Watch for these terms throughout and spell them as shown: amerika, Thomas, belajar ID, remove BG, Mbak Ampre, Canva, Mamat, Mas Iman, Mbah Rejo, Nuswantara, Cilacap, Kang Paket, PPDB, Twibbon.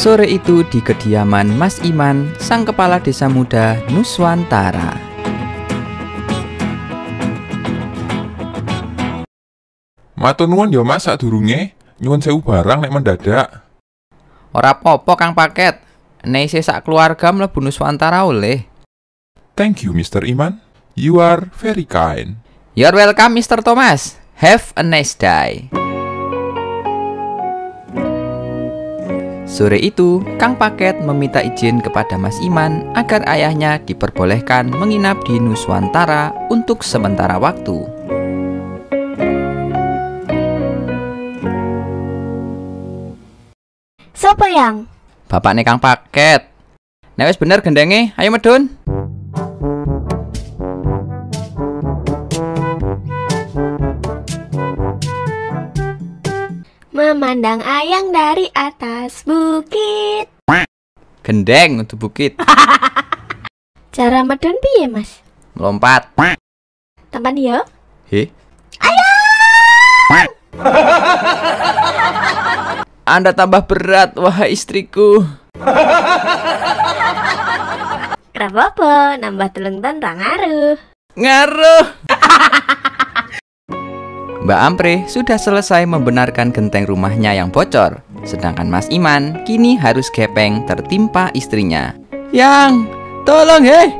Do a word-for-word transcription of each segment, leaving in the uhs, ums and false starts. Sore itu di kediaman Mas Iman, sang kepala desa muda Nuswantara. Matur nuwun ya Mas sadurunge, nyuwun sewu barang nek mendadak. Ora apa-apa Kang Paket, nek isih sak keluarga mlebu Nuswantara oleh. Thank you Mister Iman, you are very kind. You're welcome Mister Thomas, have a nice day. Sore itu, Kang Paket meminta izin kepada Mas Iman agar ayahnya diperbolehkan menginap di Nuswantara untuk sementara waktu. Sopo yang? Bapak nih Kang Paket. Nek wis bener gendenge, ayo medun. Memandang ayang dari atas bukit. Gendeng untuk bukit. Cara medun piye Mas? Melompat. Tempat yo. He? Ayang! Anda tambah berat wahai istriku. Rapopo nambah telung ton ra ngaruh. Ngaruh. Mbak Ampre sudah selesai membenarkan genteng rumahnya yang bocor, sedangkan Mas Iman kini harus gepeng tertimpa istrinya. Yang, tolong hei!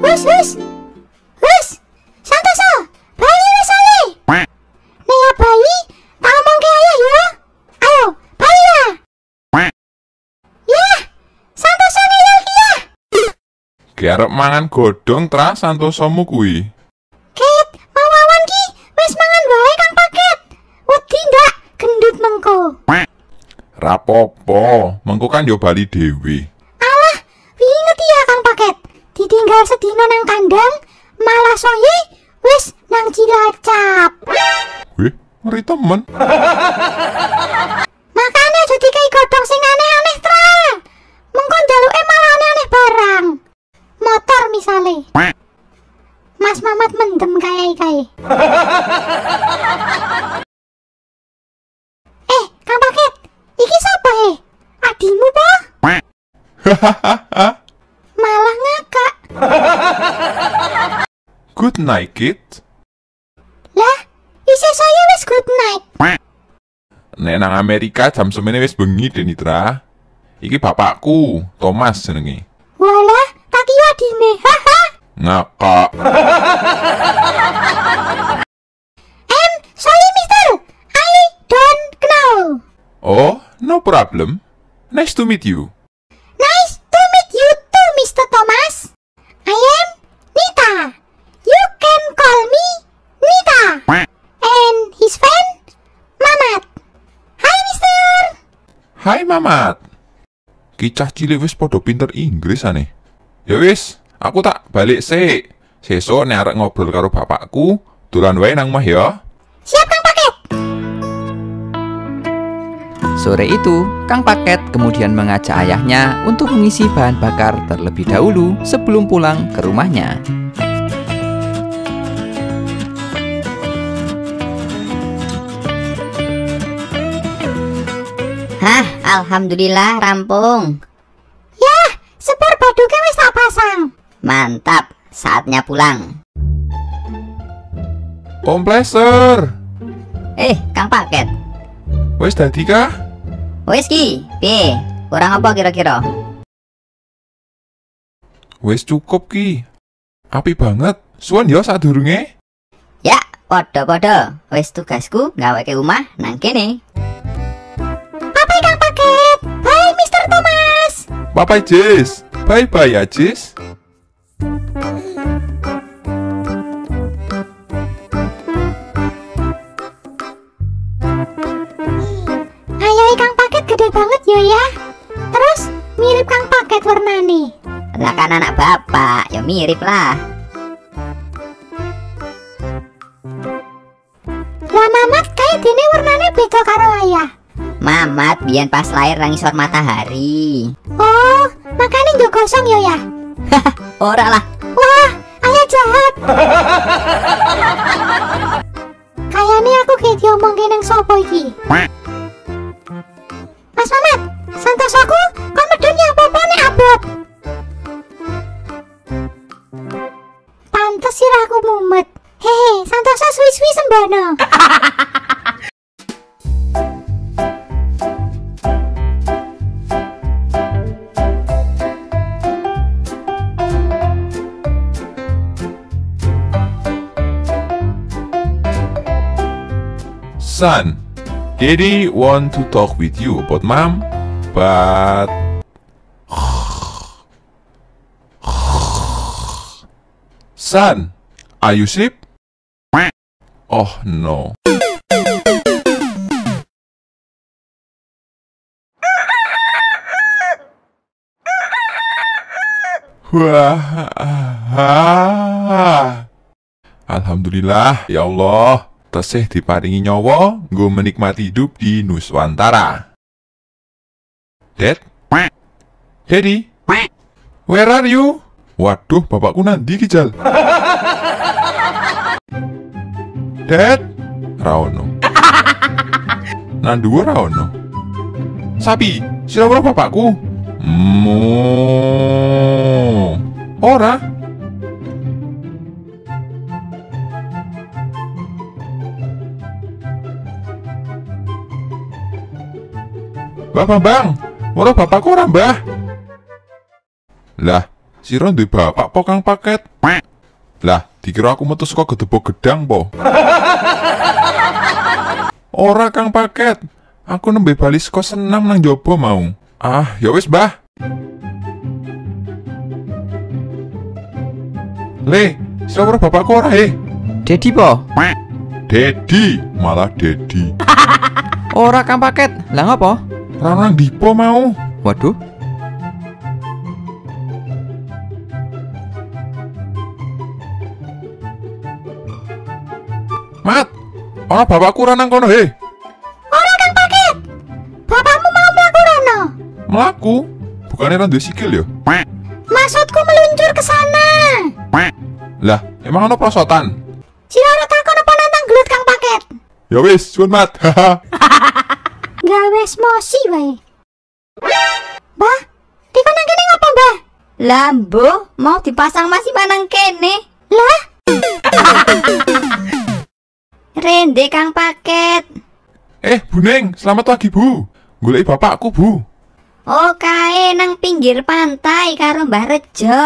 Wis, wis, wis, santoso, bayi wis ae. Nih ya bayi, tak ngomong ke ayah ya. Ayo, bayi ya. Ya, santoso nih ya kia. Garap mangan godong tra santosomu kui. Ket, mau awan ki, wis mangan wae Kang Paket. Wedi ndak gendut mengko. Rapopo, mengko kan yo bali dhewe. Alah, wingi ya Kang Paket. Ditinggal sedina nang kandang, malah soye wis nang Cilacap. Wih, ngeri temen. Makanya aja dikai godong sing aneh-aneh tra. Mengko njaluke malah aneh-aneh barang. Motor misale. Mas Mamat mendem kae-kae. Eh, Kang Paket, iki sapa he? Adimu po? Hahaha. Malah ngakak. Good night, kid. Lah, isih saya wis good night. Nek nang Amerika jam semene wis bengi, Denitra. Iki bapakku, Thomas jenenge. Walah, tak kira adine. Haha. Ngakak. Em, sorry mister. I don't know. Oh, no problem. Nice to meet you. Mister Thomas, I am Nita. You can call me Nita. And his friend, Mamat. Hi, Mister. Hi, Mamat. Kicah cilik wis podo pinter Inggris aneh. Ya wis, aku tak balik sik. Sesuk nek arek ngobrol karo bapakku, dolan wae nang omah ya. Siap, Kang Paket. Sore itu, Kang Paket kemudian mengajak ayahnya untuk mengisi bahan bakar terlebih dahulu sebelum pulang ke rumahnya. Hah, alhamdulillah rampung. Yah, sepur baduke wis tak pasang. Mantap, saatnya pulang. Komplesor. Eh, Kang Paket. Wis dadi kah? Wes ki, piye? Kurang apa kira-kira? Wes cukup ki. Api banget. Suwun ya sadurunge. Ya, padha-padha. Wes tugasku ngaweke omah nang kene. Papai Kang Paket. Bye Mister Thomas. Papai Jis. Bye-bye ya Jis. Banget yo ya. Terus mirip Kang Paket warnane. Lah kan anak bapak, ya mirip lah. Lah Mamat kae Mamat biyen pas lahir nang isor matahari. Oh, makane yo gosong yo ya. Ora lah. Wah, ayah jahat. Kayane aku ge diomongke nang sapa iki? Mas Mamat, santos aku kon medhone apa-apa nek abot. Pantes sirahku mumet. Hehe, santosa suwi-suwi sembono. Son, Daddy want to talk with you about Mom, but Son, are you asleep? Oh no. Alhamdulillah, ya Allah. Tesih diparingi nyawa nggo menikmati hidup di Nuswantara. Dad? Daddy? Where are you? Waduh, bapakku nanti kijal. Dad? Raono. Nanduwo Raono. Sapi, sira-sira bapakku. Mo. Ora. Bapak bang, ora bapakku ora mbah. Lah, sira duwe bapak po Kang Paket. Lah, dikira aku metu saka gedebok gedang po. Ora Kang Paket, aku nembe bali saka senam nang jaba mau. Ah, ya wis mbah. Le, sira ora bapakku ora eh. Dedi po. Dedi, malah Dedi. Ora Kang Paket, lah ngopo? Ranang dipo mau. Waduh. Mat, ana bapakku ranang kono he. Ora Kang Paket. Bapakmu mau mlaku rono. Mlaku? Bukane ra duwe sikil ya? Maksudku meluncur ke sana. Lah, emang ana prosotan? Sira ora takon apa nantang gelut Kang Paket. Ya wis, suwun Mat. Gawes mosi wae. Mbah, dikon nang kene ngopo, Mbah? Lah, mbo, mau dipasang Mas Iman nang kene. Lah. Rende Kang Paket. Eh, Buneng, selamat pagi, Bu. Goleki bapakku, Bu. Oh, kae nang pinggir pantai karo Mbah Rejo.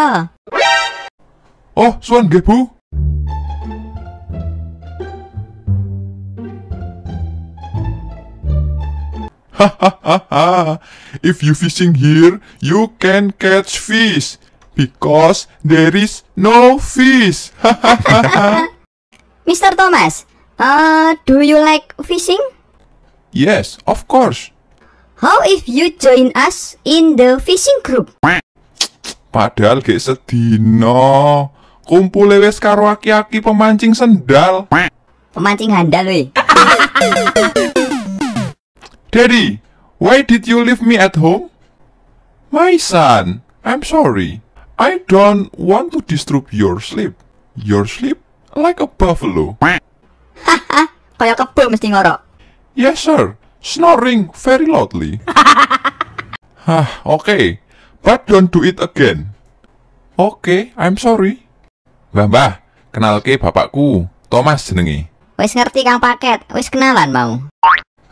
Oh, suwun nggih, Bu. Hahaha, if you fishing here, you can catch fish because there is no fish. Hahaha. Mister Thomas, uh, do you like fishing? Yes, of course. How if you join us in the fishing group? Padahal gak sedino. Kumpul lewes karo aki-aki pemancing sendal. Pemancing handal we. Daddy, why did you leave me at home? My son, I'm sorry. I don't want to disturb your sleep. Your sleep like a buffalo. Haha, kayak kebo mesti ngorok. Yes sir, snoring very loudly. Hah, okay, but don't do it again. Okay, I'm sorry. Mbah mbah, kenalke bapakku, Thomas jenenge. Wis ngerti Kang Paket, wis kenalan mau.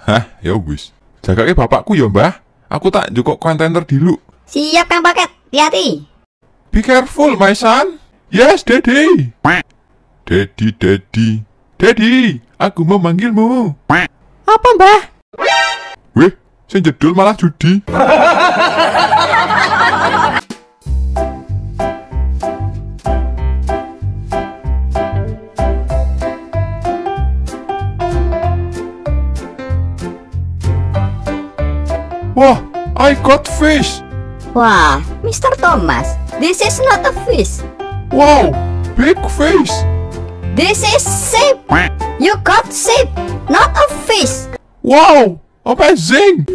Hah, ya wis. Jagake bapakku ya, Mbah. Aku tak njukuk kontainer dilu. Siap Kang Paket, hati-hati. Be careful, my son. Yes, Daddy. Daddy, Daddy. Daddy, aku mau manggilmu. Apa, Mbah? Wih, sing jedul malah judi. Wah, I got fish. Wah, Mister Thomas, this is not a fish. Wow, big fish. This is sheep. You got sheep, not a fish. Wow, Amazing.